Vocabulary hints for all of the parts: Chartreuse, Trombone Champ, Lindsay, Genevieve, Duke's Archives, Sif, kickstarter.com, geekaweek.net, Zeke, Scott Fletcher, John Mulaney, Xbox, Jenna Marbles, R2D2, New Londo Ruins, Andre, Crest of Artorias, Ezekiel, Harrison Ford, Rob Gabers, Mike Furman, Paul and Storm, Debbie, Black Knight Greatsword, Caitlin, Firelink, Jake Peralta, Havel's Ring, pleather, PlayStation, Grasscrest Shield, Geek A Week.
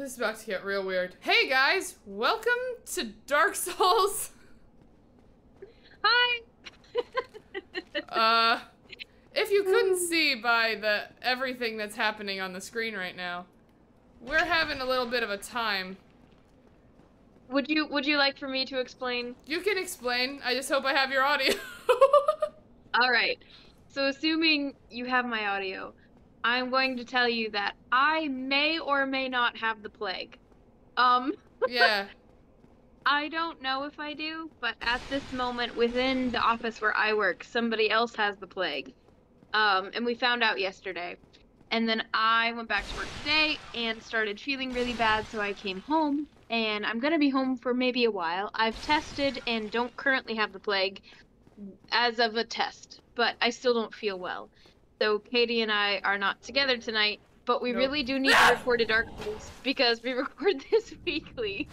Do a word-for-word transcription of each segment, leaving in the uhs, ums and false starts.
This is about to get real weird. Hey guys, welcome to Dark Souls. Hi. uh, if you couldn't see by the everything that's happening on the screen right now, we're having a little bit of a time. Would you Would you like for me to explain? You can explain. I just hope I have your audio. All right. So assuming you have my audio, I'm going to tell you that I may or may not have the plague. Um. Yeah. I don't know if I do, but at this moment within the office where I work, somebody else has the plague. Um, and we found out yesterday. And then I went back to work today and started feeling really bad, so I came home. And I'm going to be home for maybe a while. I've tested and don't currently have the plague as of a test, but I still don't feel well. So Katie and I are not together tonight, but we nope. really do need to record a Dark Souls because we record this weekly.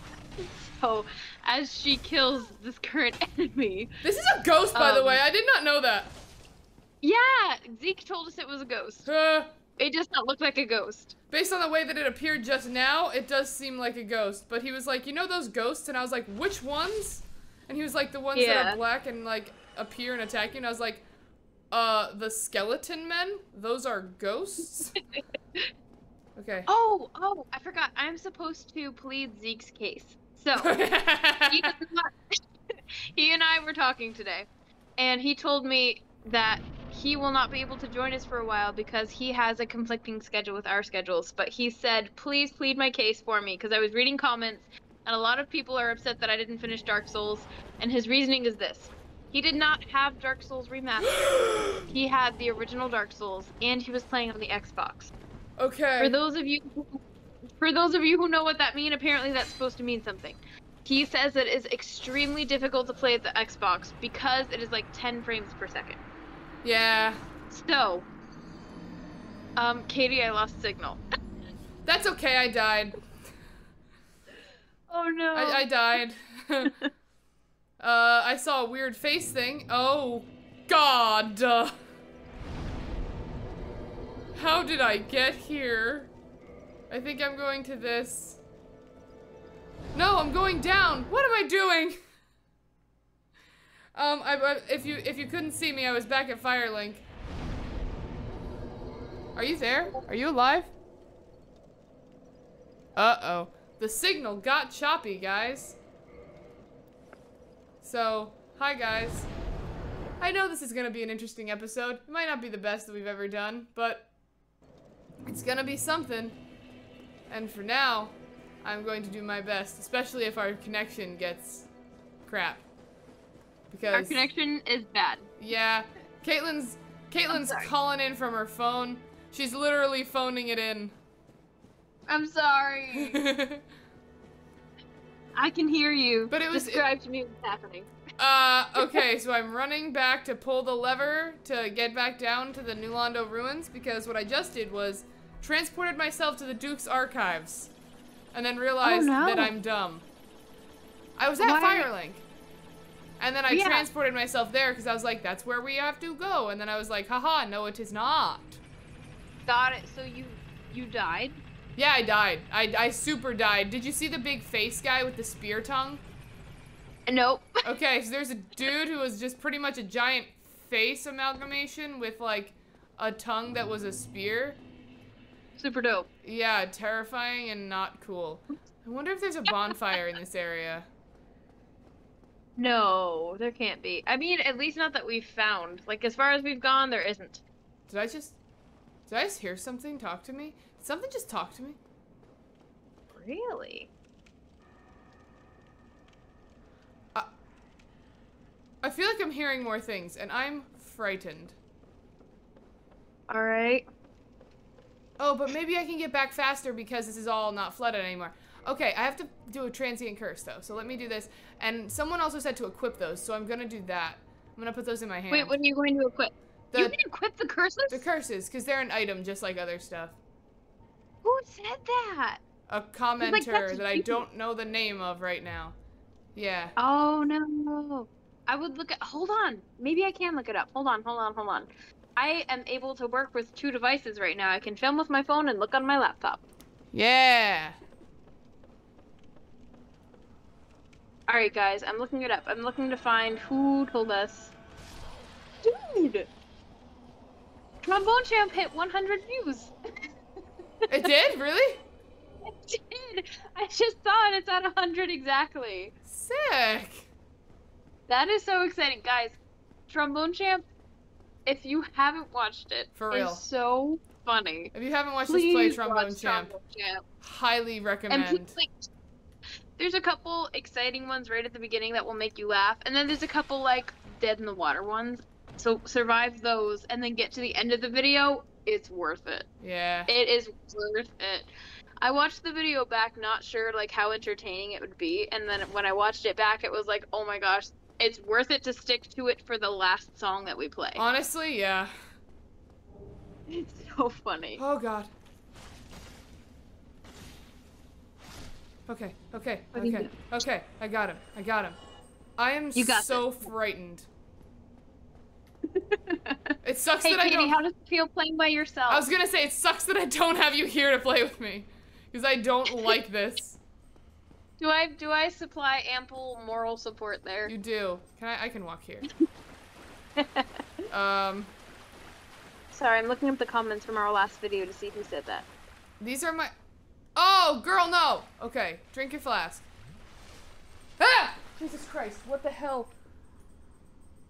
So as she kills this current enemy. This is a ghost, by um, the way. I did not know that. Yeah, Zeke told us it was a ghost. Uh, it does not look like a ghost. Based on the way that it appeared just now, it does seem like a ghost. But he was like, you know those ghosts? And I was like, which ones? And he was like, the ones yeah. that are black and like appear and attack you. And I was like, uh, the skeleton men? Those are ghosts? Okay. Oh, oh, I forgot. I'm supposed to plead Zeke's case. So, he, not, he and I were talking today, and he told me that he will not be able to join us for a while because he has a conflicting schedule with our schedules, but he said, please plead my case for me, because I was reading comments, and a lot of people are upset that I didn't finish Dark Souls, and his reasoning is this. He did not have Dark Souls Remastered. He had the original Dark Souls, and he was playing on the Xbox. Okay. For those of you who For those of you who know what that means, apparently that's supposed to mean something. He says that it is extremely difficult to play at the Xbox because it is like ten frames per second. Yeah. So, um, Katie, I lost signal. That's okay, I died. Oh no. I, I died. uh, I saw a weird face thing. Oh, God. Uh, how did I get here? I think I'm going to this. No, I'm going down. What am I doing? Um, I, I, if you if you couldn't see me, I was back at Firelink. Are you there? Are you alive? Uh-oh. The signal got choppy, guys. So, hi guys. I know this is gonna be an interesting episode. It might not be the best that we've ever done, but it's gonna be something. And for now, I'm going to do my best, especially if our connection gets crap. Because our connection is bad. Yeah. Caitlin's Caitlin's calling in from her phone. She's literally phoning it in. I'm sorry. I can hear you. But it was describe it, to me what's happening. uh okay, so I'm running back to pull the lever to get back down to the New Londo Ruins because what I just did was transported myself to the Duke's Archives, and then realized oh, no. that I'm dumb. I was at Why? Firelink, and then I yeah. transported myself there because I was like, that's where we have to go, and then I was like, haha, no it is not. Got it, so you you died? Yeah, I died. I, I super died. Did you see the big face guy with the spear tongue? Nope. Okay, so there's a dude who was just pretty much a giant face amalgamation with like a tongue that was a spear. Super dope. Yeah, terrifying and not cool. I wonder if there's a bonfire in this area. No, there can't be. I mean, at least not that we've found. Like, as far as we've gone, there isn't. Did I just... Did I just hear something talk to me? Did something just talk to me? Really? I, I feel like I'm hearing more things, and I'm frightened. All right. Oh, but maybe I can get back faster because this is all not flooded anymore. Okay, I have to do a transient curse, though, so let me do this. And someone also said to equip those, so I'm going to do that. I'm going to put those in my hand. Wait, what are you going to equip? The, you can equip the curses? The curses, because they're an item just like other stuff. Who said that? A commenter like, that I don't know the name of right now. Yeah. Oh, no. I would look at... Hold on. Maybe I can look it up. Hold on, hold on, hold on. I am able to work with two devices right now. I can film with my phone and look on my laptop. Yeah. Alright guys, I'm looking it up. I'm looking to find who told us. Dude! Trombone Champ hit one hundred views! It did? Really? It did! I just saw it. It's at one hundred exactly. Sick! That is so exciting. Guys, Trombone Champ, if you haven't watched it, For real. It's so funny. If you haven't watched please this play, Trombone, watch Champ, Trombone Champ, highly recommend. And please, like, there's a couple exciting ones right at the beginning that will make you laugh, and then there's a couple, like, dead in the water ones. So survive those, and then get to the end of the video, it's worth it. Yeah. It is worth it. I watched the video back not sure, like, how entertaining it would be, and then when I watched it back, it was like, oh my gosh, it's worth it to stick to it for the last song that we play. Honestly, yeah. It's so funny. Oh god. Okay, okay, okay, okay, I got him, I got him. I am so this. frightened. It sucks hey, that Katie, I don't- how does it feel playing by yourself? I was gonna say, it sucks that I don't have you here to play with me. Because I don't like this. Do I- do I supply ample moral support there? You do. Can I- I can walk here. um... Sorry, I'm looking up the comments from our last video to see who said that. These are my- Oh, girl, no! Okay, drink your flask. Ah! Jesus Christ, what the hell?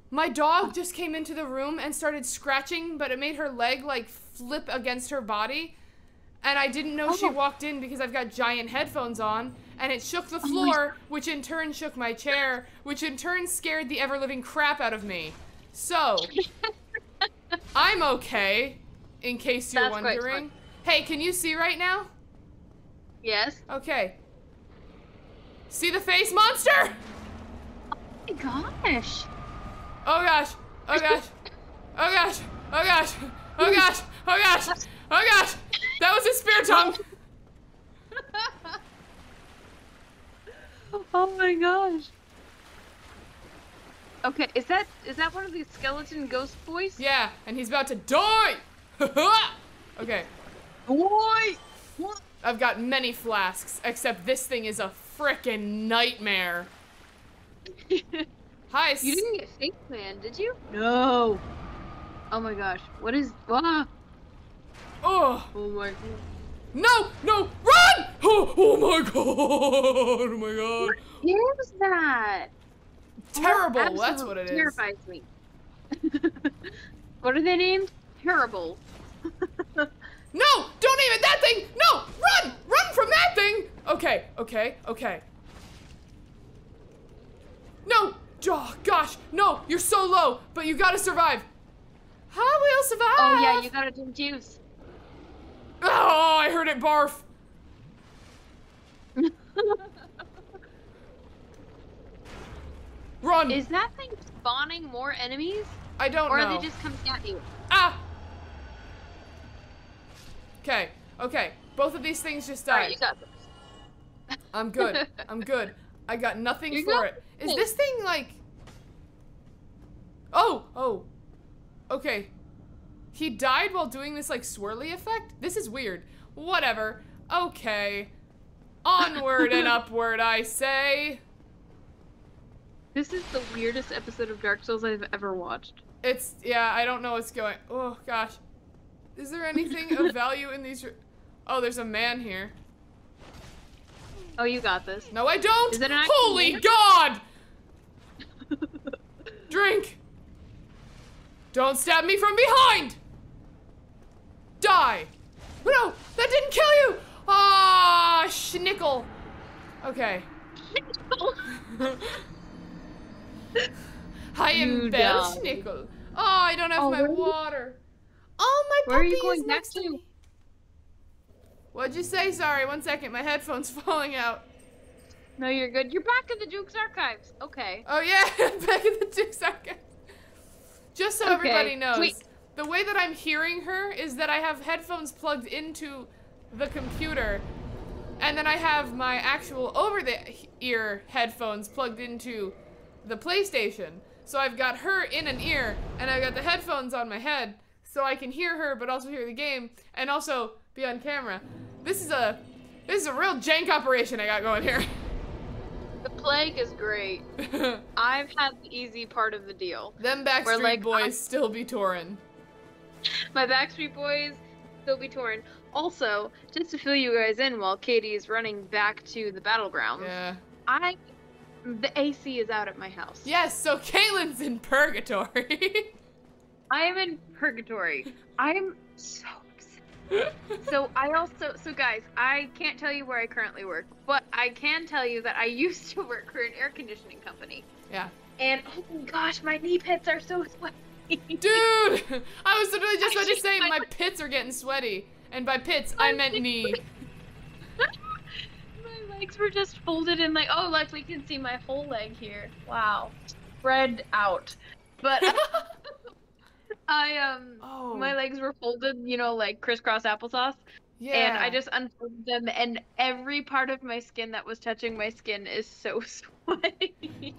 My dog just came into the room and started scratching, but it made her leg, like, flip against her body. And I didn't know oh. she walked in because I've got giant headphones on, and it shook the floor, oh which in turn shook my chair, which in turn scared the ever-living crap out of me. So, I'm okay, in case you're That's wondering. Hey, can you see right now? Yes. Okay. See the face monster? Oh my gosh. Oh gosh. Oh gosh. Oh gosh. Oh gosh. Oh gosh. Oh gosh. Oh gosh. That was his spear tongue. Oh my gosh. Okay, is that is that one of these skeleton ghost boys? Yeah, and he's about to die. Okay. Boy. What? I've got many flasks, except this thing is a frickin' nightmare. Hi. You didn't get Fake Man, did you? No. Oh my gosh. What is? Ah. Oh. Oh my. No! No! Run! Oh, oh my god! Oh my god! What is that? Terrible. That That's what it terrifies is. Terrifies me. What are they named? Terrible. No! Don't aim at that thing! No! Run! Run from that thing! Okay, okay, okay. No! Oh, gosh! No! You're so low, but you gotta survive! How will survive? Oh yeah, you gotta drink juice. Oh, I heard it barf! Run! Is that thing spawning more enemies? I don't or know. Or are they just coming at you? Ah! Okay, okay. Both of these things just died. All right, you got this. I'm good. I'm good. I got nothing You're for good? it. Is this thing like... Oh! Oh. Okay. He died while doing this like swirly effect? This is weird. Whatever. Okay. Onward and upward, I say. This is the weirdest episode of Dark Souls I've ever watched. It's... Yeah, I don't know what's going... Oh, gosh. Is there anything of value in these? Oh, there's a man here. Oh, you got this. No, I don't. Is it an Holy man? God! Drink. Don't stab me from behind. Die. No, that didn't kill you. Ah, oh, schnickel. Okay. I am Bell Schnickel. Oh, I don't have oh, my water. Oh, my Where puppy are you going is next to me. What'd you say? Sorry, one second. My headphone's falling out. No, you're good. You're back at the Duke's Archives. Okay. Oh, yeah. Back at the Duke's Archives. Just so okay. everybody knows, Wait. the way that I'm hearing her is that I have headphones plugged into the computer, and then I have my actual over-the-ear headphones plugged into the PlayStation. So I've got her in an ear, and I've got the headphones on my head. So I can hear her, but also hear the game, and also be on camera. This is a, this is a real jank operation I got going here. The plague is great. I've had the easy part of the deal. Them Backstreet where, like, Boys I'm... still be touring. My Backstreet Boys still be touring. Also, just to fill you guys in while Katie is running back to the battlegrounds, yeah. I, the A C is out at my house. Yes, so Caitlin's in purgatory. I am in purgatory. I'm so upset. So I also, so guys, I can't tell you where I currently work, but I can tell you that I used to work for an air conditioning company. Yeah. And oh my gosh, my knee pits are so sweaty. Dude, I was literally just about to say my pits are getting sweaty. And by pits, I meant knee. My legs were just folded in like, oh, like we can see my whole leg here. Wow. Spread out. But I, um, oh. my legs were folded, you know, like crisscross applesauce. Yeah. And I just unfolded them, and every part of my skin that was touching my skin is so sweaty.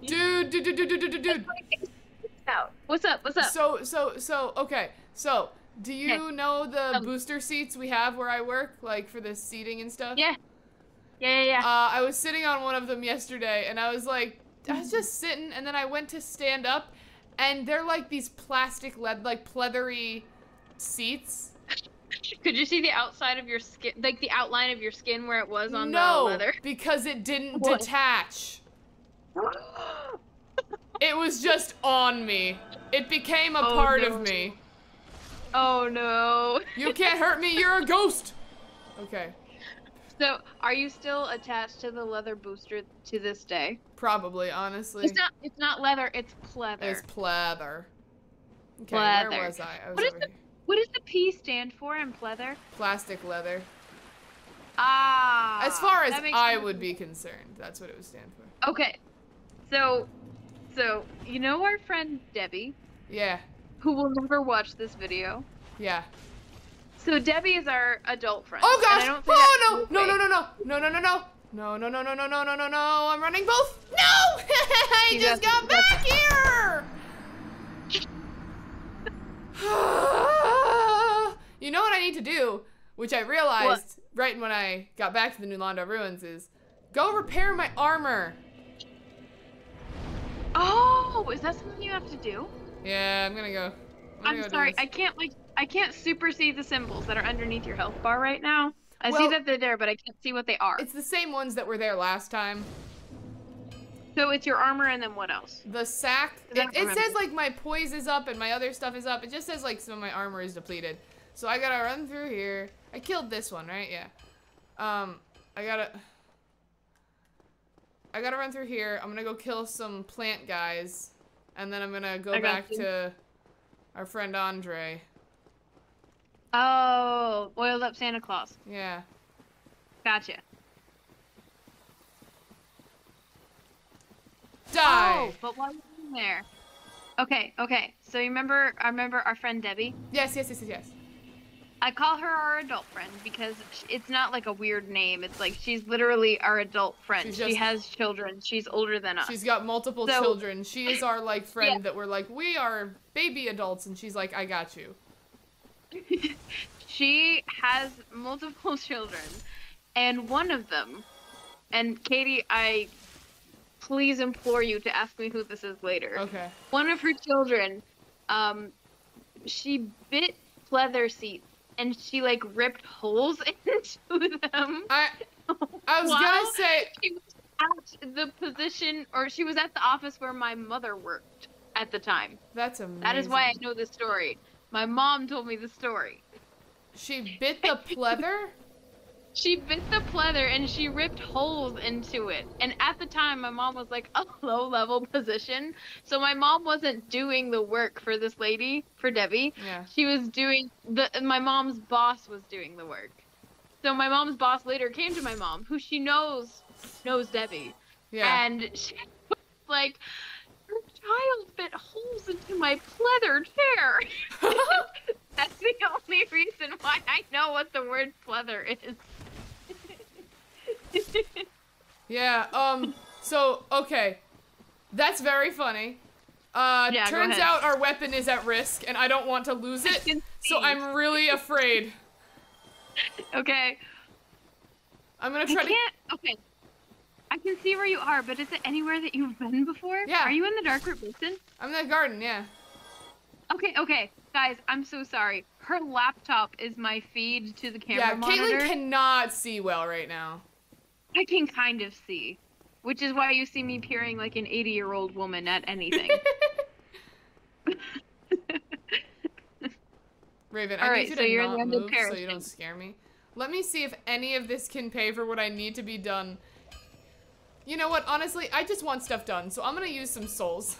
Dude, dude, dude, dude, dude, dude, dude. Out. What's up? What's up? So, so, so, okay. So, do you know the um, booster seats we have where I work, like for the seating and stuff? Yeah. Yeah, yeah, yeah. Uh, I was sitting on one of them yesterday, and I was like, I was just sitting, and then I went to stand up, and they're like these plastic lead, like pleathery seats. Could you see the outside of your skin, like the outline of your skin where it was on no, the leather? No, because it didn't what? detach. It was just on me. It became a oh, part no. of me. Oh no. You can't hurt me, you're a ghost! Okay. So, are you still attached to the leather booster to this day? Probably, honestly. It's not It's not leather, it's pleather. It's pleather. Okay, pleather. Where was I? I was what, is the, what does the P stand for in pleather? Plastic leather. Ah. As far as I sense. would be concerned, that's what it would stand for. Okay. So, so, you know our friend Debbie? Yeah. Who will never watch this video? Yeah. So Debbie is our adult friend. Oh gosh! And I don't oh no! No no no no no no no no no no no no no no no no no! I'm running both. No! I you just got, got back here. You know what I need to do, which I realized what? right when I got back to the New Londo Ruins, is go repair my armor. Oh, is that something you have to do? Yeah, I'm gonna go. I'm, I'm go sorry, I can't like I can't super see the symbols that are underneath your health bar right now. I well, see that they're there, but I can't see what they are. It's the same ones that were there last time. So it's your armor and then what else? The sack. It, it says like my poise is up and my other stuff is up. It just says like some of my armor is depleted. So I gotta run through here. I killed this one, right? Yeah. Um, I gotta. I gotta run through here. I'm gonna go kill some plant guys. And then I'm gonna go back you. to our friend Andre. Oh, oiled up Santa Claus. Yeah. Gotcha. Die! Oh, but why was he there? Okay, okay. So you remember, I remember our friend Debbie? Yes, yes, yes, yes, yes. I call her our adult friend because it's not like a weird name. It's like she's literally our adult friend. Just, she has children. She's older than us. She's got multiple so, children. She is our like friend yeah. that we're like, we are baby adults. And she's like, I got you. She has multiple children. And one of them, and Katie, I please implore you to ask me who this is later. Okay. One of her children, um, she bit pleather seats. And she like ripped holes into them. I, I was gonna say she was at the position, or she was at the office where my mother worked at the time. That's amazing. That is why I know this story. My mom told me the story. She bit the pleather. She bit the pleather and she ripped holes into it. And at the time, my mom was like a low level position. So my mom wasn't doing the work for this lady, for Debbie. Yeah. She was doing, the. my mom's boss was doing the work. So my mom's boss later came to my mom, who she knows, knows Debbie. Yeah. And she was like, her child bit holes into my pleather chair. That's the only reason why I know what the word pleather is. Yeah, um, so, okay. That's very funny. Uh, yeah, turns out our weapon is at risk, and I don't want to lose it, so I'm really afraid. Okay. I'm gonna try I can't, to- Okay. I I can see where you are, but is it anywhere that you've been before? Yeah. Are you in the Darkroot Basin? I'm in the garden, yeah. Okay, okay. Guys, I'm so sorry. Her laptop is my feed to the camera yeah, monitor. Yeah, Caitlin cannot see well right now. I can kind of see. Which is why you see me peering like an eighty-year-old woman at anything. Raven, I need you to not move so you don't scare me. Let me see if any of this can pay for what I need to be done. You know what? Honestly, I just want stuff done, so I'm gonna use some souls.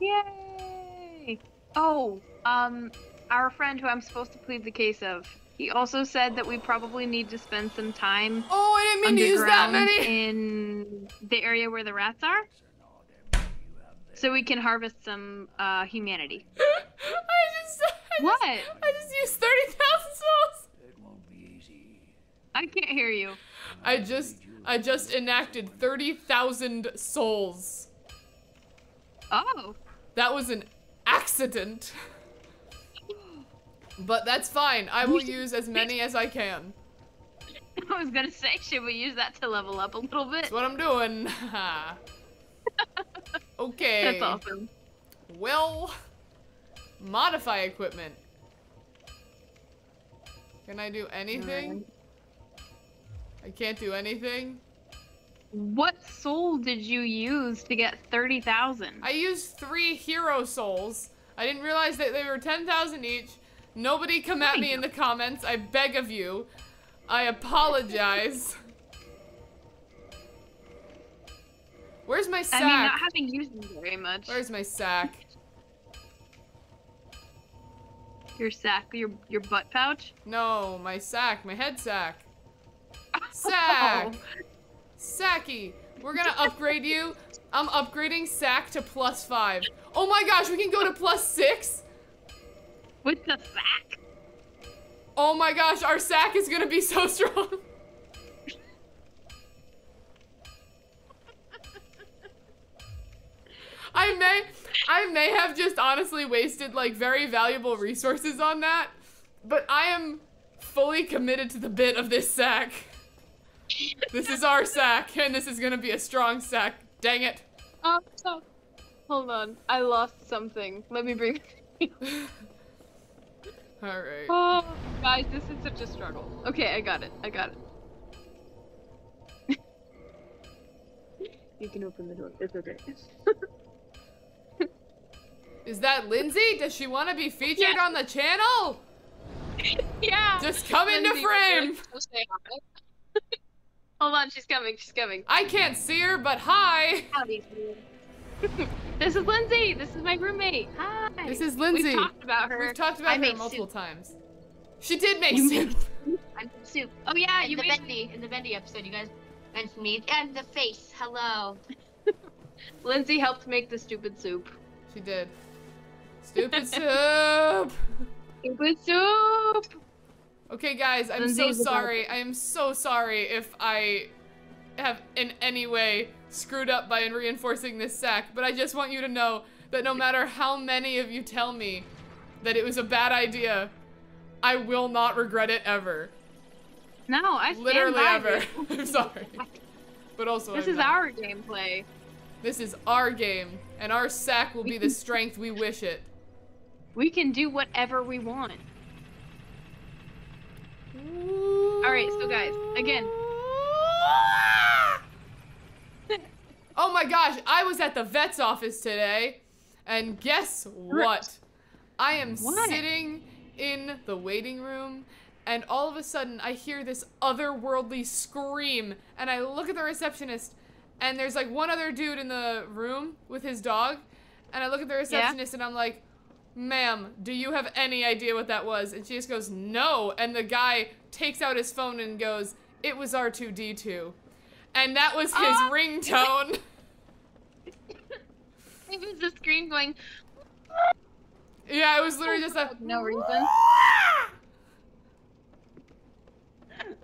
Yay! Oh, um, our friend who I'm supposed to plead the case of, he also said that we probably need to spend some time. Oh, I didn't mean to use that many. In the area where the rats are. So we can harvest some uh, humanity. I just, I what? Just, I just used thirty thousand souls. It won't be easy. I can't hear you. I just, I just enacted thirty thousand souls. Oh. That was an accident. But that's fine. I will use as many as I can. I was gonna say, should we use that to level up a little bit? That's what I'm doing. Okay. That's awesome. Well, modify equipment. Can I do anything? Uh, I can't do anything. What soul did you use to get thirty thousand? I used three hero souls. I didn't realize that they were ten thousand each. Nobody come at me in the comments. I beg of you. I apologize. Where's my sack? I mean, not having used them very much. Where's my sack? Your sack? Your your butt pouch? No, my sack. My head sack. Sack! Oh. Sacky! We're gonna upgrade you. I'm upgrading sack to plus five. Oh my gosh, we can go to plus six? With the sack? Oh my gosh, our sack is gonna be so strong. I may, I may have just honestly wasted like very valuable resources on that, but I am fully committed to the bit of this sack. This is our sack, and this is gonna be a strong sack. Dang it! Oh, oh. Hold on, I lost something. Let me bring it. All right. Oh, guys, this is such a struggle. Okay, I got it. I got it. You can open the door. It's okay. Is that Lindsay? Does she want to be featured yeah. on the channel? Yeah. Just come Lindsay into frame. Hold on, she's coming. She's coming. I can't see her, but hi. Howdy. This is Lindsay. This is my roommate. Hi. This is Lindsay. We've talked about her. We've talked about I her multiple soup. times. She did make you soup. I made soup. Oh yeah, and you the made Bendy in the Bendy episode. You guys mentioned me and the face. Hello. Lindsay helped make the stupid soup. She did. Stupid soup! Stupid soup! Okay, guys, I'm so sorry. I am so sorry if I have in any way screwed up by reinforcing this sack, but I just want you to know that no matter how many of you tell me that it was a bad idea, I will not regret it ever. No, I stand Literally by ever. I'm sorry. But also, This I'm is not. our gameplay. This is our game, and our sack will be the strength we wish it. We can do whatever we want. Alright, so guys, again. Oh my gosh, I was at the vet's office today, and guess what? I am what? sitting in the waiting room, and all of a sudden I hear this otherworldly scream, and I look at the receptionist, and there's like one other dude in the room with his dog, and I look at the receptionist yeah. and I'm like, ma'am, do you have any idea what that was? And she just goes, no, and the guy takes out his phone and goes, it was R two D two. And that was his oh. ringtone. It was the screen going. Yeah, it was literally just a. No reason.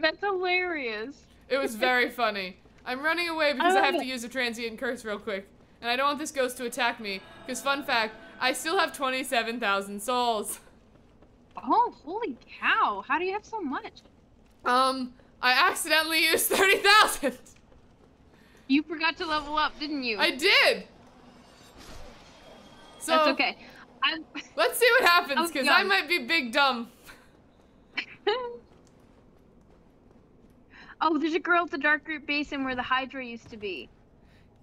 That's hilarious. It was very funny. I'm running away because I, I have it. to use a transient curse real quick. And I don't want this ghost to attack me. Because fun fact, I still have twenty-seven thousand souls. Oh, holy cow. How do you have so much? Um, I accidentally used thirty thousand. You forgot to level up, didn't you? I did. So that's okay. I'm... Let's see what happens, because I, I might be big dumb. Oh, there's a girl at the Darkroot Basin where the Hydra used to be.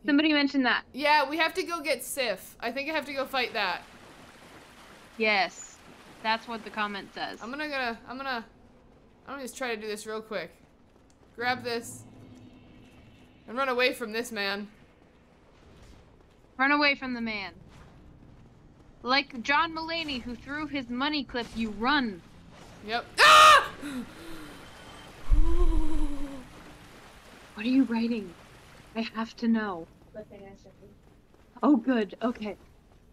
Somebody mentioned that. Yeah, we have to go get Sif. I think I have to go fight that. Yes, that's what the comment says. I'm gonna, gonna I'm gonna, I'm gonna just try to do this real quick. Grab this and run away from this man. Run away from the man. Like John Mulaney, who threw his money clip, you run. Yep. Ah! What are you writing? I have to know. Oh, good. Okay.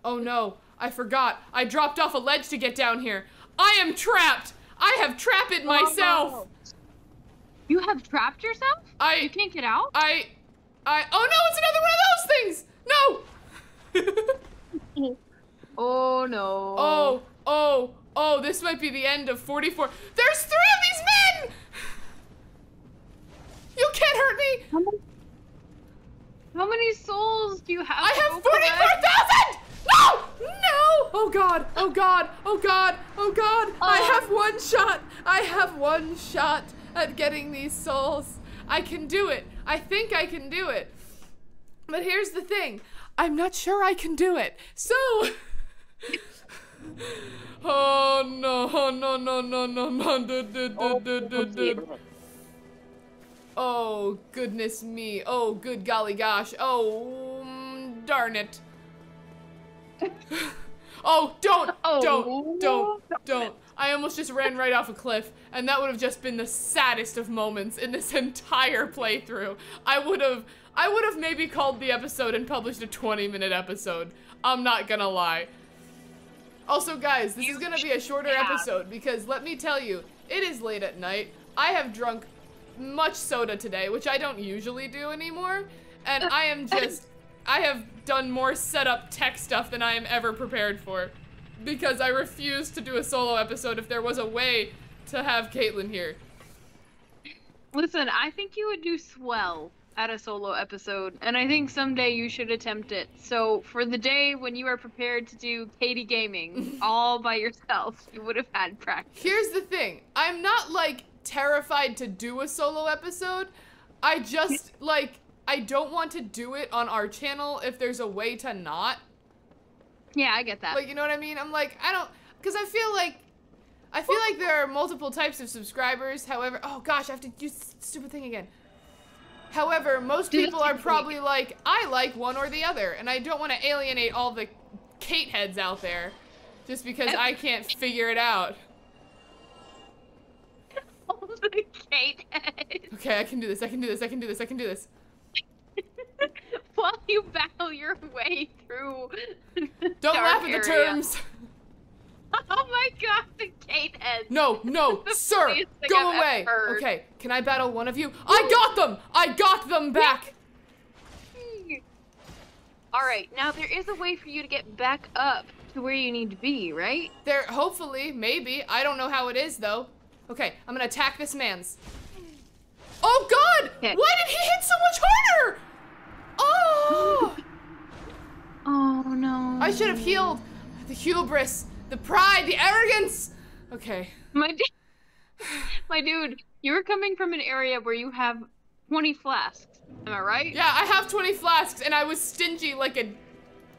Oh, no. I forgot. I dropped off a ledge to get down here. I am trapped. I have trapped it myself. Oh, no. You have trapped yourself? I... You can't get out? I... I... Oh, no. It's another one of those things. No. Oh, no. Oh, oh, oh. This might be the end of forty-four. There's three of these men. You can't hurt me. How many, how many souls do you have? I have forty-four thousand! No! No! Oh God, oh God, oh God, oh God. Oh. I have one shot. I have one shot at getting these souls. I can do it. I think I can do it. But here's the thing. I'm not sure I can do it. So. Oh no, oh, no, no, no, no, no, do, do, do, do, do, do. Oh, goodness me. Oh, good golly gosh. Oh, mm, darn it. Oh, don't, oh, don't, don't, don't. I almost just ran right off a cliff, and that would have just been the saddest of moments in this entire playthrough. I would have, I would have maybe called the episode and published a twenty minute episode. I'm not gonna lie. Also, guys, this is gonna be a shorter yeah. episode, because let me tell you, it is late at night. I have drunk much soda today, which I don't usually do anymore, and I am just, I have done more setup tech stuff than I am ever prepared for, because I refused to do a solo episode if there was a way to have Caitlin here. Listen, I think you would do swell at a solo episode, and I think someday you should attempt it. So for the day when you are prepared to do Katie Gaming all by yourself, you would have had practice. Here's the thing, I'm not like terrified to do a solo episode. I just like I don't want to do it on our channel if there's a way to not. Yeah, I get that. Like, you know what I mean? I'm like, I don't, because I feel like I feel like there are multiple types of subscribers. However, oh gosh, I have to use this stupid thing again. However, most people are probably like, I like one or the other, and I don't want to alienate all the Kate heads out there just because I can't figure it out. Okay, I can do this, I can do this, I can do this, I can do this. While you battle your way through Don't laugh at the terms! Oh my god, the gatehead! No, no, sir! Go away! Okay, can I battle one of you? I got them! I got them back! Alright, now there is a way for you to get back up to where you need to be, right? There, hopefully, maybe. I don't know how it is, though. Okay, I'm gonna attack this man's. Oh God! Okay. Why did he hit so much harder? Oh! Oh no! I should have healed. The hubris, the pride, the arrogance. Okay. My, my dude, you were coming from an area where you have twenty flasks. Am I right? Yeah, I have twenty flasks, and I was stingy like a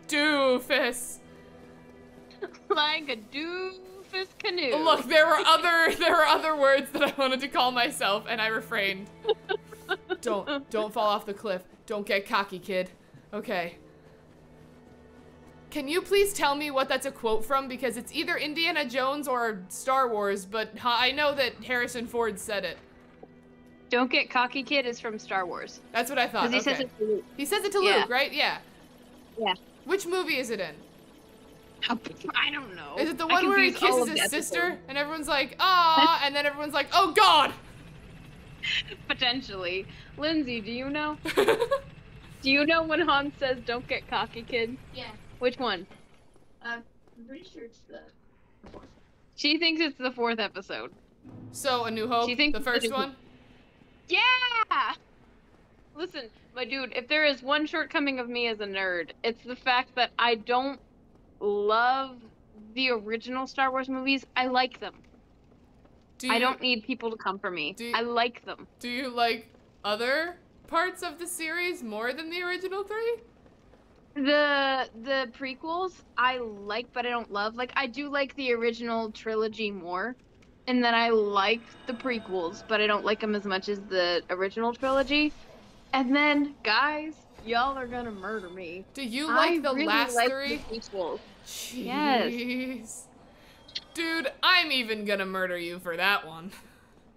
doofus. Like a doofus. Canoe. Look, there were other there were other words that I wanted to call myself, and I refrained. Don't don't fall off the cliff. Don't get cocky, kid. Okay. Can you please tell me what that's a quote from? Because it's either Indiana Jones or Star Wars, but I know that Harrison Ford said it. Don't get cocky, kid is from Star Wars. That's what I thought. He okay. says it to Luke. He says it to yeah. Luke, right? Yeah. Yeah. Which movie is it in? I don't know. Is it the one where he kisses his sister and everyone's like, ah, and then everyone's like, oh God? Potentially. Lindsay, do you know? Do you know when Han says, don't get cocky, kid? Yeah. Which one? Uh, I'm pretty sure it's the fourth. She thinks it's the fourth episode. So, A New Hope, the first one? Yeah! Listen, my dude, if there is one shortcoming of me as a nerd, it's the fact that I don't love the original Star Wars movies. I like them. Do you, I don't need people to come for me. Do you, I like them. Do you like other parts of the series more than the original three? The the prequels I like, but I don't love. Like, I do like the original trilogy more, and then I like the prequels, but I don't like them as much as the original trilogy. And then, guys, y'all are gonna murder me. Do you like I the really last like three? The prequels. Jeez. Yes. Dude, I'm even gonna murder you for that one.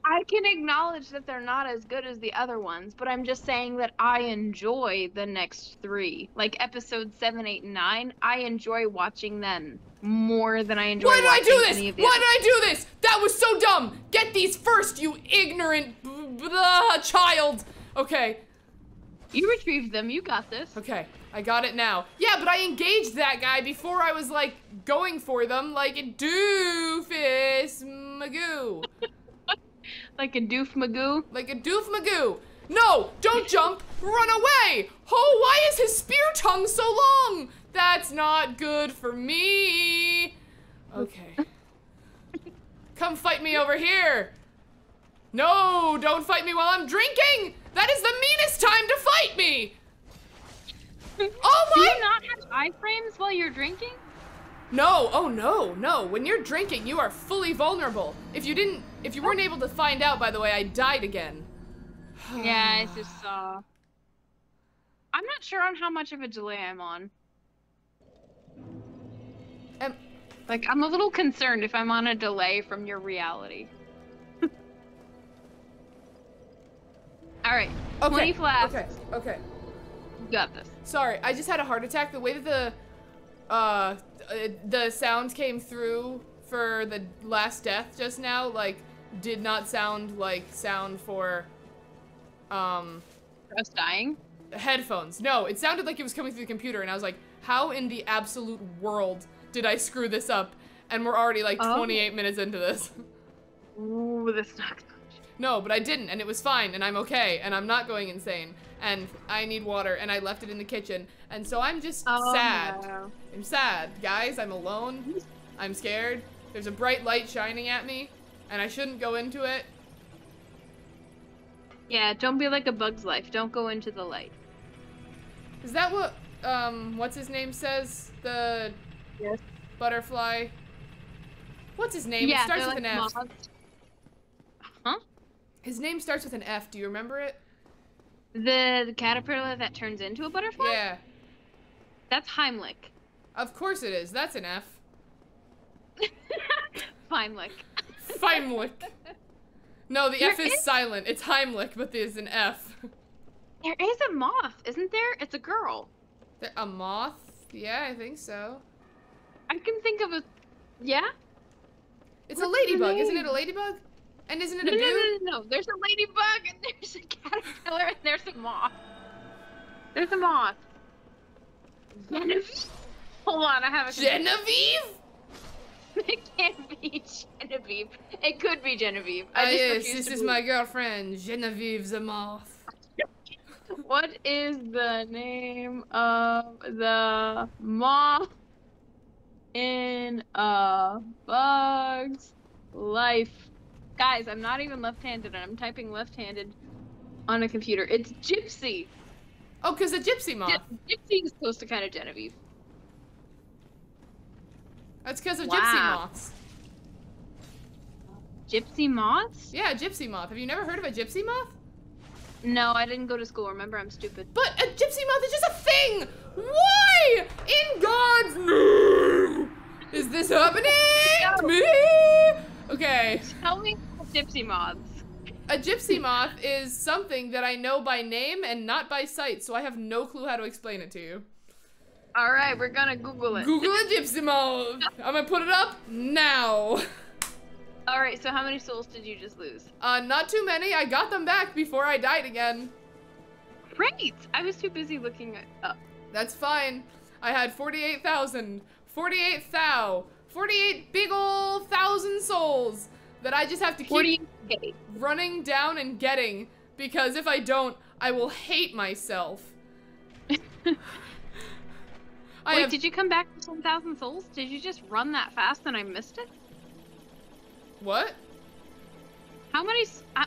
I can acknowledge that they're not as good as the other ones, but I'm just saying that I enjoy the next three. Like, episodes seven, eight, and nine, I enjoy watching them more than I enjoy Why did watching I do this? Any of the Why did I do this? That was so dumb! Get these first, you ignorant blah, child! Okay. You retrieved them, you got this. Okay, I got it now. Yeah, but I engaged that guy before I was, like, going for them like a doofus magoo. Like a doof magoo? Like a doof magoo. No, don't jump, run away. Oh, why is his spear tongue so long? That's not good for me. Okay. Come fight me over here. No, don't fight me while I'm drinking. That is the meanest time to fight me. Oh my. Do you not have iframes while you're drinking? No, oh no, no. When you're drinking, you are fully vulnerable. If you didn't, if you weren't able to find out, by the way, I died again. Yeah, I just saw. Uh, I'm not sure on how much of a delay I'm on. Um, like, I'm a little concerned if I'm on a delay from your reality. All right, okay, twenty flasks. Okay, okay. You got this. Sorry, I just had a heart attack. The way that the... Uh, the sound came through for the last death just now, like, did not sound like sound for, um... us dying? Headphones. No, it sounded like it was coming through the computer, and I was like, how in the absolute world did I screw this up? And we're already, like, oh. twenty-eight minutes into this. Ooh, that's not good. No, but I didn't, and it was fine, and I'm okay, and I'm not going insane, and I need water, and I left it in the kitchen, and so I'm just oh, sad. No. I'm sad. Guys, I'm alone. I'm scared. There's a bright light shining at me, and I shouldn't go into it. Yeah, don't be like a bug's life. Don't go into the light. Is that what, um, what's his name says? The yes. butterfly? What's his name? Yeah, it starts with like an F. Moths. His name starts with an F. Do you remember it? The, the caterpillar that turns into a butterfly? Yeah. That's Heimlich. Of course it is. That's an F. Feimlich. Feimlich. No, the there F is, is silent. It's Heimlich, but there's an F. There is a moth, isn't there? It's a girl. There, a moth? Yeah, I think so. I can think of a... Yeah? It's What's a ladybug. Isn't it a ladybug? And isn't it a no, dude? No, no, no, no, there's a ladybug, and there's a caterpillar, and there's a moth. There's a moth. Genevieve? Hold on, I have a- Genevieve? It can't be Genevieve. It could be Genevieve. I uh, just yes, this is my girlfriend, Genevieve the moth. What is the name of the moth in a bug's life? Guys, I'm not even left-handed, and I'm typing left-handed on a computer. It's Gypsy! Oh, because a gypsy moth. G gypsy is close to kind of Genevieve. That's because of wow. gypsy moths. Gypsy moths? Yeah, gypsy moth. Have you never heard of a gypsy moth? No, I didn't go to school. Remember, I'm stupid. But a gypsy moth is just a thing! Why in God's name is this happening no. to me? Okay. Tell me about gypsy moths. A gypsy moth is something that I know by name and not by sight, so I have no clue how to explain it to you. All right, we're gonna Google it. Google a gypsy moth. I'm gonna put it up now. All right, so how many souls did you just lose? Uh, not too many. I got them back before I died again. Great. I was too busy looking it up. That's fine. I had forty-eight thousand. forty-eight thou. forty-eight big ol' thousand souls that I just have to keep running down and getting, because if I don't, I will hate myself. I Wait, have... did you come back to ten thousand souls? Did you just run that fast and I missed it? What? How many s uh,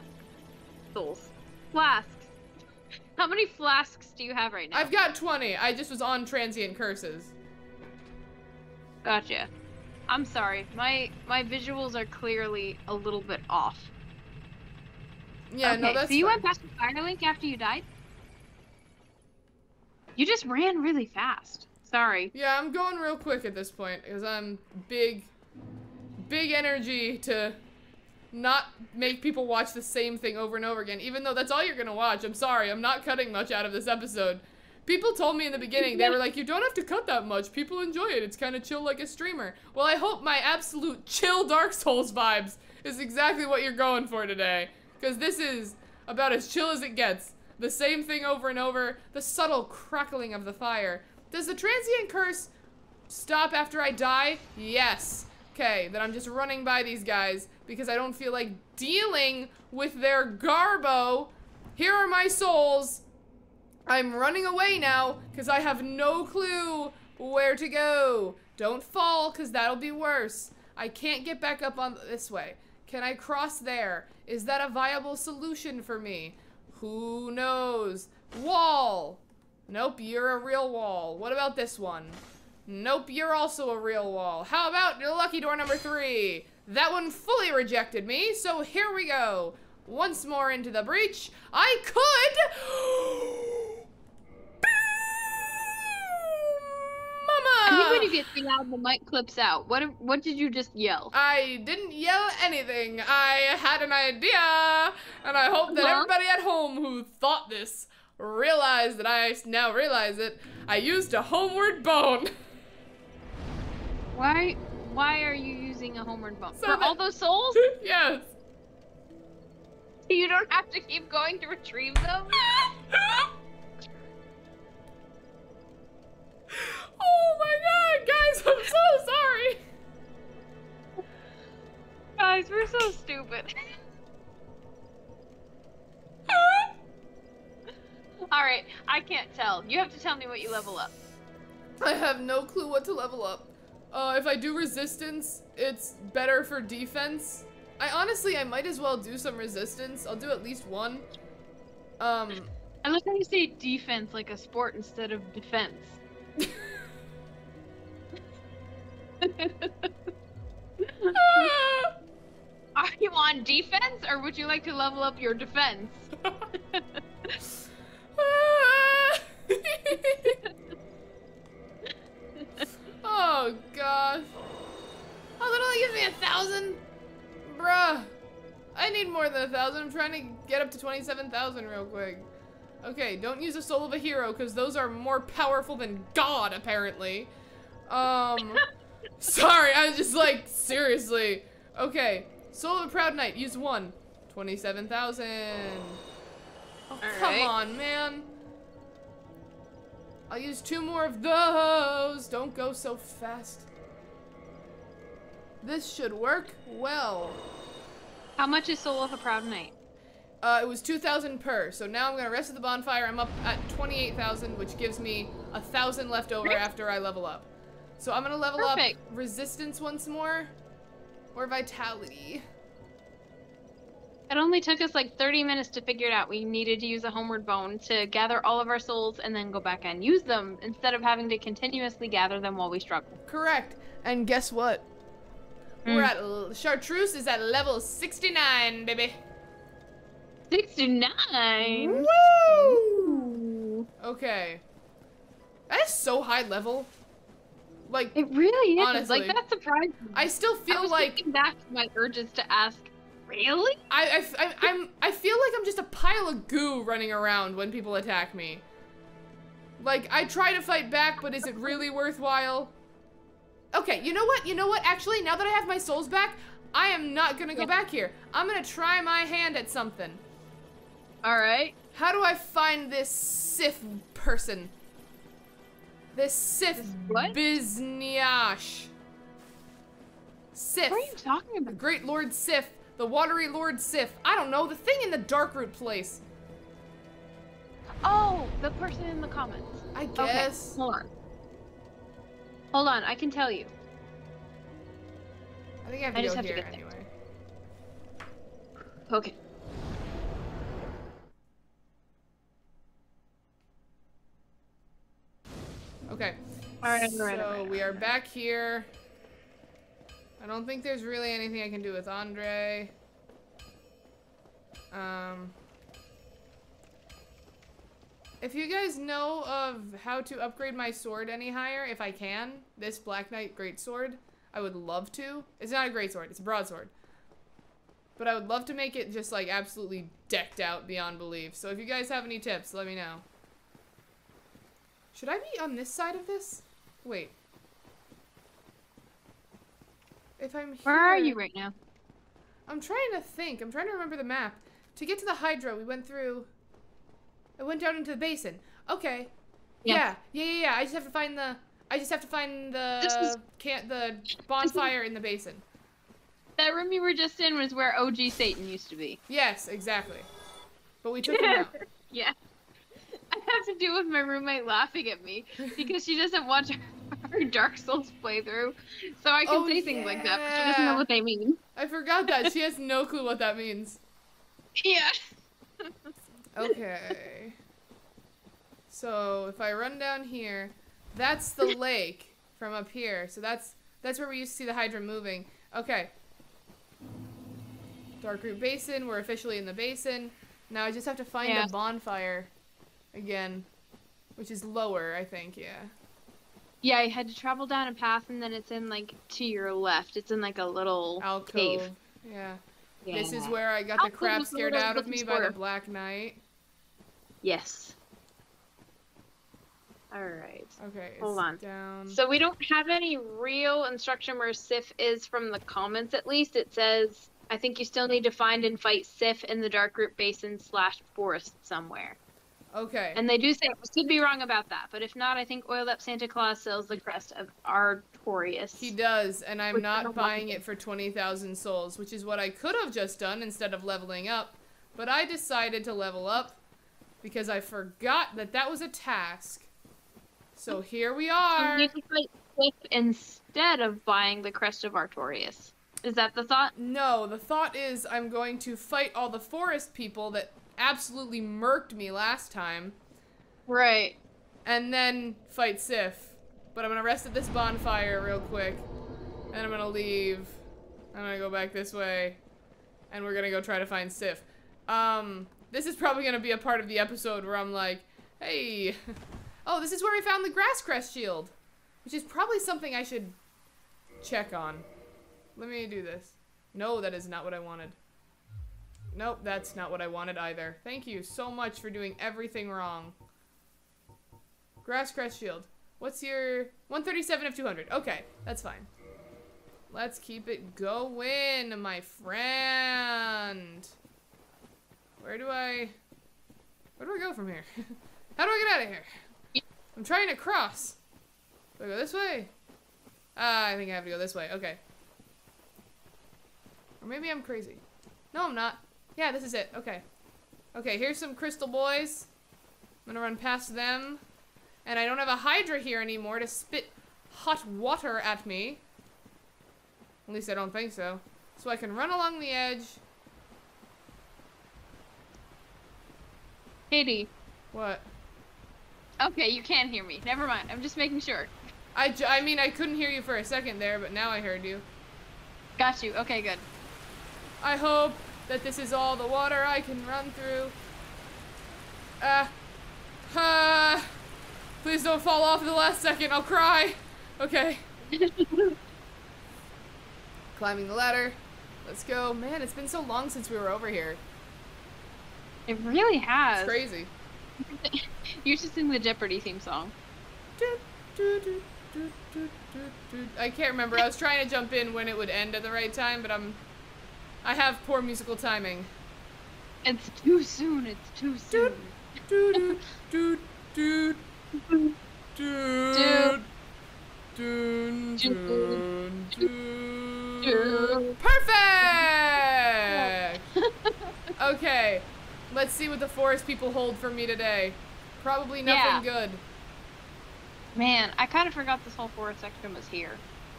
souls? Flasks. How many flasks do you have right now? I've got twenty. I just was on transient curses. Gotcha. I'm sorry. My my visuals are clearly a little bit off. Yeah, okay, no, that's so you fine. Went past the Firelink after you died? You just ran really fast. Sorry. Yeah, I'm going real quick at this point, because I'm big, big energy to not make people watch the same thing over and over again, even though that's all you're going to watch. I'm sorry, I'm not cutting much out of this episode. People told me in the beginning, they were like, you don't have to cut that much. People enjoy it. It's kind of chill like a streamer. Well, I hope my absolute chill Dark Souls vibes is exactly what you're going for today. Because this is about as chill as it gets. The same thing over and over. The subtle crackling of the fire. Does the transient curse stop after I die? Yes. Okay, then I'm just running by these guys because I don't feel like dealing with their garbo. Here are my souls. I'm running away now because I have no clue where to go. Don't fall because that'll be worse. I can't get back up on this way. Can I cross there? Is that a viable solution for me? Who knows? Wall! Nope, you're a real wall. What about this one? Nope, you're also a real wall. How about lucky door number three? That one fully rejected me, so here we go. Once more into the breach. I could... I think when you get too loud, the mic clips out. What what did you just yell? I didn't yell anything. I had an idea, and I hope that well, everybody at home who thought this realized that I now realize it. I used a homeward bone. Why why are you using a homeward bone? So For that, all those souls? Yes. You don't have to keep going to retrieve them? Oh my god, guys, I'm so sorry. Guys, we're so stupid. Alright, I can't tell. You have to tell me what you level up. I have no clue what to level up. Uh, if I do resistance, it's better for defense. I honestly, I might as well do some resistance. I'll do at least one. Um, I love how you say defense like a sport instead of defense. Are you on defense, or would you like to level up your defense? Oh gosh! Oh, that only gives me a thousand, bruh. I need more than a thousand. I'm trying to get up to twenty-seven thousand real quick. Okay, don't use the soul of a hero, because those are more powerful than God, apparently. Um, sorry, I was just like, seriously. Okay, soul of a proud knight, use one. twenty-seven thousand. Oh, come right. on, man. I'll use two more of those. Don't go so fast. This should work well. How much is soul of a proud knight? Uh, it was two thousand per, so now I'm going to rest at the bonfire. I'm up at twenty-eight thousand, which gives me one thousand left over after I level up. So I'm going to level Perfect. up resistance once more, or vitality. It only took us like thirty minutes to figure it out. We needed to use a homeward bone to gather all of our souls and then go back and use them, instead of having to continuously gather them while we struggle. Correct. And guess what? Mm. We're at... Chartreuse is at level sixty-nine, baby. sixty-nine! Woo! Okay. That is so high level. Like, it really is. Honestly. Like, that surprised me. I still feel I was like. Getting back to my urges to ask, really? I, I, I, I'm, I feel like I'm just a pile of goo running around when people attack me. Like, I try to fight back, but is it really worthwhile? Okay, you know what? You know what? Actually, now that I have my souls back, I am not gonna go back here. I'm gonna try my hand at something. Alright. How do I find this Sif person? This Sif Biznyash. Sif. What are you talking about? The Great Lord Sif. The Watery Lord Sif. I don't know. The thing in the Darkroot place. The person in the comments. I guess. Okay, hold on. Hold on, I can tell you. I think I have to I just go have here to get anyway. There. Okay. Okay. All right, all right, so all right, all right. We are back here. I don't think there's really anything I can do with Andre. Um, if you guys know of how to upgrade my sword any higher, if I can, this Black Knight Greatsword, I would love to. It's not a greatsword, it's a broadsword. But I would love to make it just like absolutely decked out beyond belief. So if you guys have any tips, let me know. Should I be on this side of this? Wait. If I'm here... Where are you right now? I'm trying to think. I'm trying to remember the map. To get to the Hydra, we went through... I went down into the basin. Okay. Yeah. Yeah, yeah, yeah. yeah. I just have to find the... I just have to find the... This is... can't, the bonfire in the basin. That room you were just in was where O G Satan used to be. Yes, exactly. But we took him out. Yeah. Have to do with my roommate laughing at me because she doesn't watch her Dark Souls playthrough, so I can oh, say yeah. things like that, but she doesn't know what they mean. I forgot that. She has no clue what that means. Yeah. Okay. So if I run down here, that's the lake from up here. So that's that's where we used to see the Hydra moving. Okay. Darkroot Basin. We're officially in the basin. Now I just have to find yeah. a bonfire. Again, which is lower, I think, yeah. Yeah, I had to travel down a path, and then it's in, like, to your left. It's in, like, a little alcove. Cave. Yeah. yeah. This is where I got alcove the crap scared out of me score. by the Black Knight. Yes. Alright. Okay, it's Hold on. down. So we don't have any real instruction where Sif is from the comments, at least. It says, I think you still need to find and fight Sif in the Darkroot Basin slash forest somewhere. Okay. And they do say, I could be wrong about that, but if not, I think Oiled Up Santa Claus sells the Crest of Artorias. He does, and I'm not buying it for twenty thousand souls, which is what I could have just done instead of leveling up, but I decided to level up because I forgot that that was a task. So here we are. You can fight Sif instead of buying the Crest of Artorias. Is that the thought? No, the thought is I'm going to fight all the forest people that absolutely murked me last time. Right. And then fight Sif. But I'm gonna rest at this bonfire real quick. And I'm gonna leave. I'm gonna go back this way. And we're gonna go try to find Sif. Um, this is probably gonna be a part of the episode where I'm like, hey. Oh, this is where we found the Grasscrest Shield. Which is probably something I should check on. Let me do this. No, that is not what I wanted. Nope, that's not what I wanted either. Thank you so much for doing everything wrong. Grasscrest Shield. What's your... one thirty-seven of two hundred. Okay, that's fine. Let's keep it going, my friend. Where do I... Where do I go from here? How do I get out of here? I'm trying to cross. Do I go this way? Ah, uh, I think I have to go this way. Okay. Or maybe I'm crazy. No, I'm not. Yeah, this is it. Okay. Okay, here's some crystal boys. I'm gonna run past them. And I don't have a Hydra here anymore to spit hot water at me. At least I don't think so. So I can run along the edge. Katie. What? Okay, you can hear me. Never mind. I'm just making sure. I, j I mean, I couldn't hear you for a second there, but now I heard you. Got you. Okay, good. I hope that this is all the water I can run through. Ah. Uh, uh, please don't fall off at the last second. I'll cry. Okay. Climbing the ladder. Let's go. Man, it's been so long since we were over here. It really has. It's crazy. You should sing the Jeopardy theme song. Do, do, do, do, do, do. I can't remember. I was trying to jump in when it would end at the right time, but I'm... I have poor musical timing. It's too soon, it's too soon. Doot, doot, doot, doot, doot, doot. Perfect! Okay, let's see what the forest people hold for me today. Probably nothing yeah. good. Man, I kind of forgot this whole forest section was here.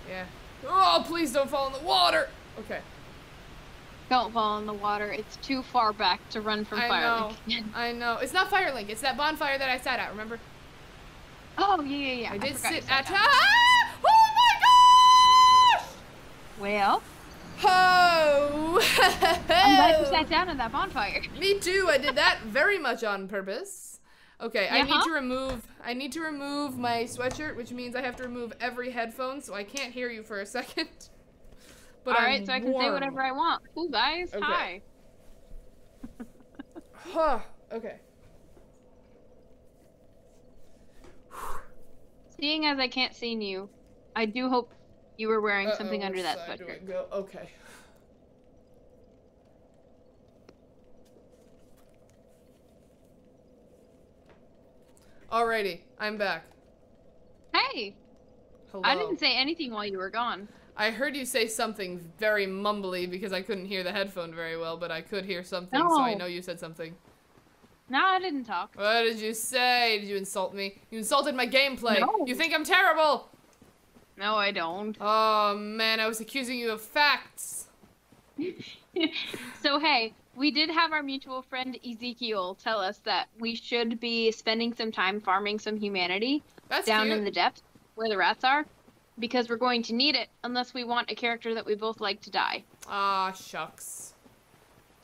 Yeah. Oh, please don't fall in the water! Okay. Don't fall in the water. It's too far back to run from Firelink. I know. I know. It's not Firelink. It's that bonfire that I sat at, remember? Oh, yeah, yeah, yeah. I, I did sit at... Ah! Oh, my gosh! Well? Ho! I'm glad you sat down at that bonfire. Me too. I did that very much on purpose. Okay, I uh-huh. need to remove... I need to remove my sweatshirt, which means I have to remove every headphone, so I can't hear you for a second. But all right, I'm so I can warm. say whatever I want. Cool, guys. Okay. Hi. Huh. Okay. Seeing as I can't see you, I do hope you were wearing uh-oh, something under that sweatshirt. Go? Okay. Alrighty, I'm back. Hey. Hello. I didn't say anything while you were gone. I heard you say something very mumbly because I couldn't hear the headphone very well, but I could hear something, no. so I know you said something. No, I didn't talk. What did you say? Did you insult me? You insulted my gameplay. No. You think I'm terrible? No, I don't. Oh, man, I was accusing you of facts. So, hey, we did have our mutual friend Ezekiel tell us that we should be spending some time farming some humanity That's down cute. in the depths where the rats are. Because we're going to need it unless we want a character that we both like to die. Ah, shucks.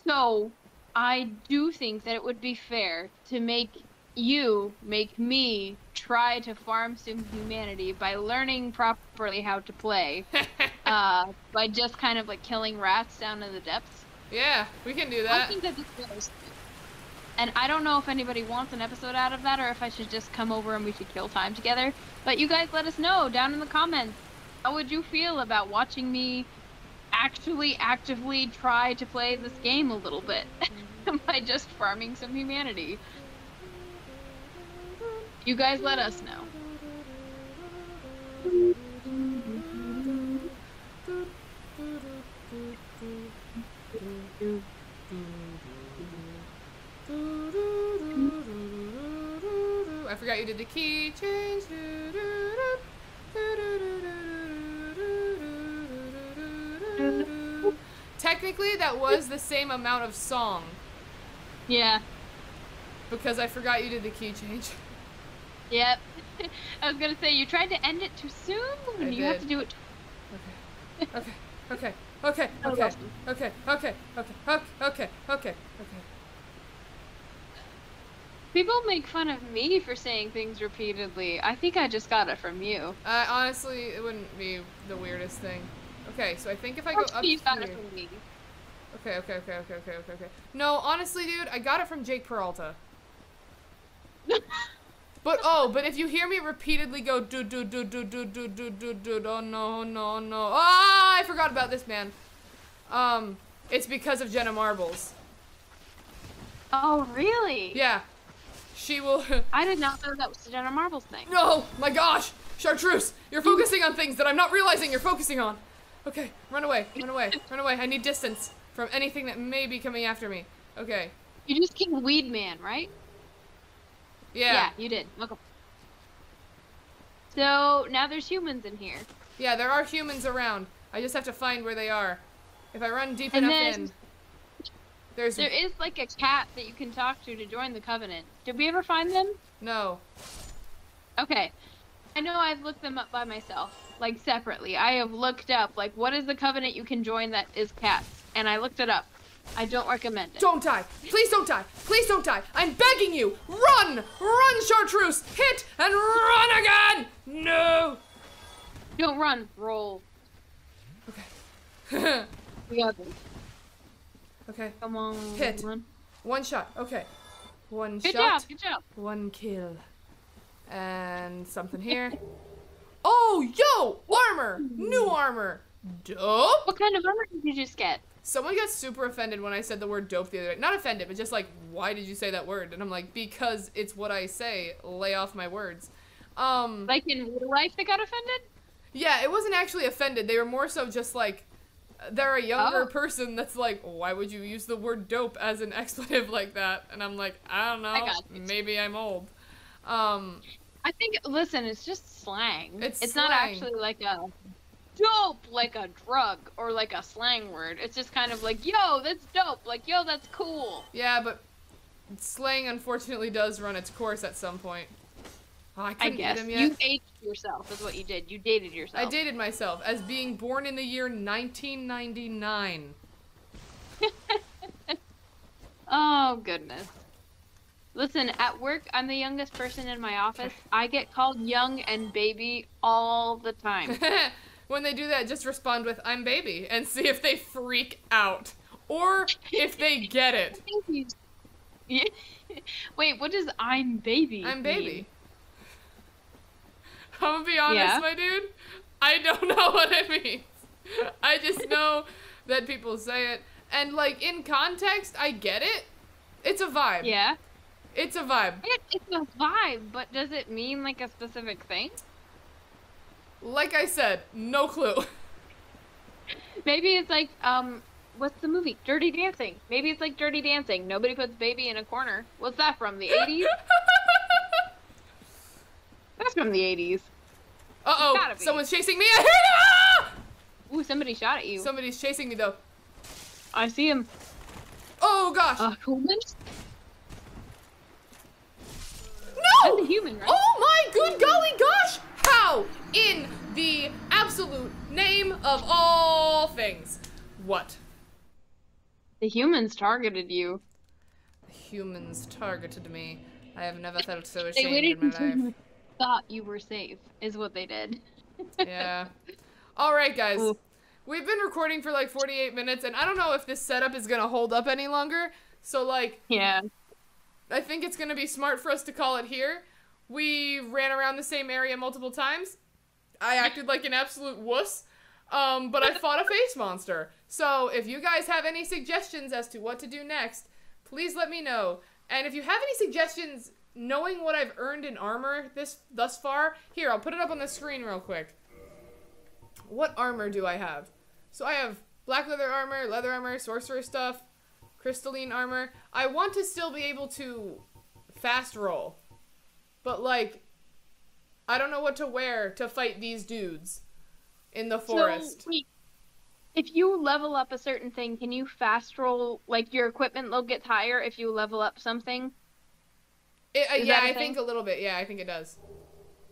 So, I do think that it would be fair to make you make me try to farm some humanity by learning properly how to play. uh, by just kind of like killing rats down in the depths. Yeah, we can do that. I think that this goes. And I don't know if anybody wants an episode out of that or if I should just come over and we should kill time together. But you guys let us know down in the comments. How would you feel about watching me actually actively try to play this game a little bit by just farming some humanity? You guys let us know. I forgot you did the key change. Technically, that was the same amount of song. Yeah. Because I forgot you did the key change. Yep. I was gonna say, you tried to end it too soon. I you did. have to do it. Okay. Okay. Okay. Okay. Okay. Okay. Okay. Okay. Okay. Okay. Okay. Okay. People make fun of me for saying things repeatedly. I think I just got it from you. Uh, honestly, it wouldn't be the weirdest thing. Okay, so I think if I go up you got here... it from me. Okay, okay, okay, okay, okay, okay, okay. No, honestly, dude, I got it from Jake Peralta. But, oh, but if you hear me repeatedly go do do do do do do do do do oh no, no, no. Ah, oh, I forgot about this, man. Um, it's because of Jenna Marbles. Oh, really? Yeah. She will. I did not know that was the Jenna Marbles thing. No, my gosh, Chartreuse, you're focusing on things that I'm not realizing you're focusing on. Okay, run away, run away, run away. I need distance from anything that may be coming after me. Okay. You just killed Weed Man, right? Yeah. Yeah, you did. Okay. So now there's humans in here. Yeah, there are humans around. I just have to find where they are. If I run deep and enough then... in. There's there is like a cat that you can talk to to join the Covenant. Did we ever find them? No. Okay. I know I've looked them up by myself, like separately. I have looked up, like, what is the Covenant you can join that is cats? And I looked it up. I don't recommend it. Don't die. Please don't die. Please don't die. I'm begging you. Run. Run, Chartreuse. Hit and run again. No. Don't run. Roll. Okay. We got this. Okay. Come on. Hit. One. one shot. Okay. One good shot. Job, good job. One kill. And something here. Oh, yo! Armor! New armor! Dope! What kind of armor did you just get? Someone got super offended when I said the word dope the other day. Not offended, but just like, why did you say that word? And I'm like, because it's what I say. Lay off my words. Um, like in real life they got offended? Yeah, it wasn't actually offended. They were more so just like, they're a younger oh. person that's like, why would you use the word dope as an expletive like that? And I'm like, I don't know, I got it. Maybe I'm old. Um, I think, listen, it's just slang. It's, it's slang. Not actually like a dope, like a drug, or like a slang word. It's just kind of like, yo, that's dope. Like, yo, that's cool. Yeah, but slang unfortunately does run its course at some point. Oh, I, I guess him yet. You aged yourself is what you did. You dated yourself. I dated myself as being born in the year nineteen ninety-nine. Oh, goodness. Listen, at work, I'm the youngest person in my office. I get called young and baby all the time. When they do that, just respond with, I'm baby, and see if they freak out. Or if they get it. Wait, what does I'm baby I'm baby. Mean? I'm gonna be honest, yeah. my dude. I don't know what it means. I just know that people say it. And, like, in context, I get it. It's a vibe. Yeah. It's a vibe. It, it's a vibe, but does it mean, like, a specific thing? Like I said, no clue. Maybe it's like, um, what's the movie? Dirty Dancing. Maybe it's like Dirty Dancing. Nobody puts baby in a corner. What's that from, the eighties? That's from the eighties. Uh-oh, someone's chasing me. I hit him! Ooh, somebody shot at you. Somebody's chasing me, though. I see him. Oh, gosh. A human? No! That's a human, right? Oh, my good golly gosh! How in the absolute name of all things? What? The humans targeted you. The humans targeted me. I have never felt so ashamed they waited in my until life. Thought you were safe, is what they did. Yeah. All right, guys. Ooh. We've been recording for like forty-eight minutes, and I don't know if this setup is gonna hold up any longer. So, like, yeah, I think it's gonna be smart for us to call it here. We ran around the same area multiple times. I acted like an absolute wuss, um, but I fought a face monster. So, if you guys have any suggestions as to what to do next, please let me know. And if you have any suggestions, knowing what I've earned in armor this thus far, here, I'll put it up on the screen real quick. What armor do I have? So I have black leather armor, leather armor, sorcerer stuff, crystalline armor. I want to still be able to fast roll, but, like, I don't know what to wear to fight these dudes in the forest. So, wait, if you level up a certain thing, can you fast roll, like, your equipment level gets higher if you level up something? It, uh, yeah, I thing? think a little bit. Yeah, I think it does.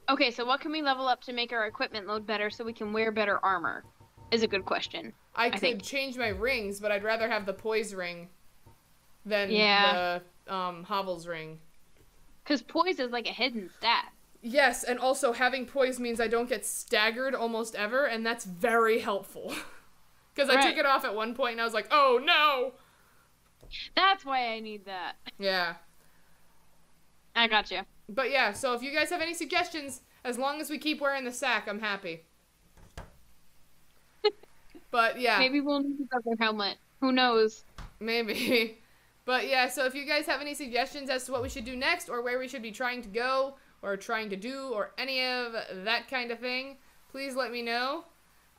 Okay, so what can we level up to make our equipment load better so we can wear better armor? Is a good question. I, I could think. change my rings, but I'd rather have the poise ring than yeah. the um, Havel's ring. Because poise is like a hidden stat. Yes, and also having poise means I don't get staggered almost ever, and that's very helpful. Because I right. took it off at one point, and I was like, oh, no! That's why I need that. Yeah. I got you. But yeah, so if you guys have any suggestions, as long as we keep wearing the sack, I'm happy. But yeah. Maybe we'll need another helmet. Who knows? Maybe. But yeah, so if you guys have any suggestions as to what we should do next, or where we should be trying to go, or trying to do, or any of that kind of thing, please let me know.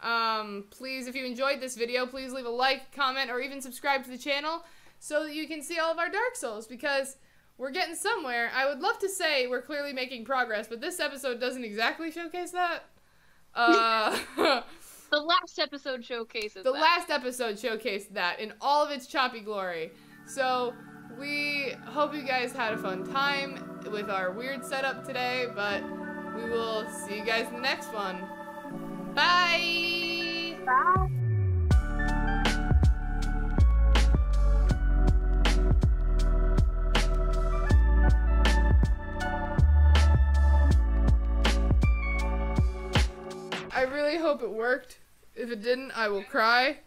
Um, please, if you enjoyed this video, please leave a like, comment, or even subscribe to the channel so that you can see all of our Dark Souls, because we're getting somewhere. I would love to say we're clearly making progress, but this episode doesn't exactly showcase that. Uh, the last episode showcases that. The last episode showcased that in all of its choppy glory. So we hope you guys had a fun time with our weird setup today, but we will see you guys in the next one. Bye! Bye! I really hope it worked. If it didn't, I will cry.